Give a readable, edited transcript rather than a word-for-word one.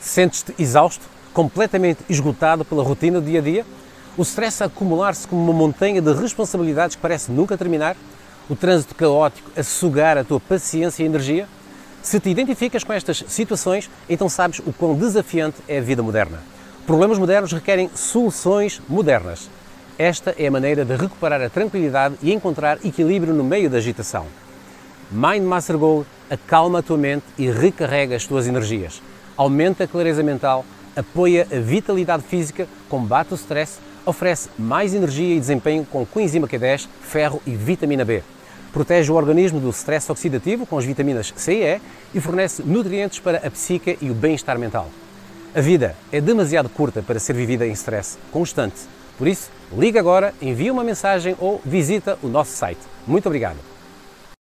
Sentes-te exausto, completamente esgotado pela rotina do dia a dia? O stress a acumular-se como uma montanha de responsabilidades que parece nunca terminar? O trânsito caótico a sugar a tua paciência e energia? Se te identificas com estas situações, então sabes o quão desafiante é a vida moderna. Problemas modernos requerem soluções modernas. Esta é a maneira de recuperar a tranquilidade e encontrar equilíbrio no meio da agitação. Mind Master Gold acalma a tua mente e recarrega as tuas energias. Aumenta a clareza mental, apoia a vitalidade física, combate o stress, oferece mais energia e desempenho com coenzima Q10, ferro e vitamina B. Protege o organismo do stress oxidativo com as vitaminas C e E e fornece nutrientes para a psique e o bem-estar mental. A vida é demasiado curta para ser vivida em stress constante. Por isso, liga agora, envia uma mensagem ou visita o nosso site. Muito obrigado!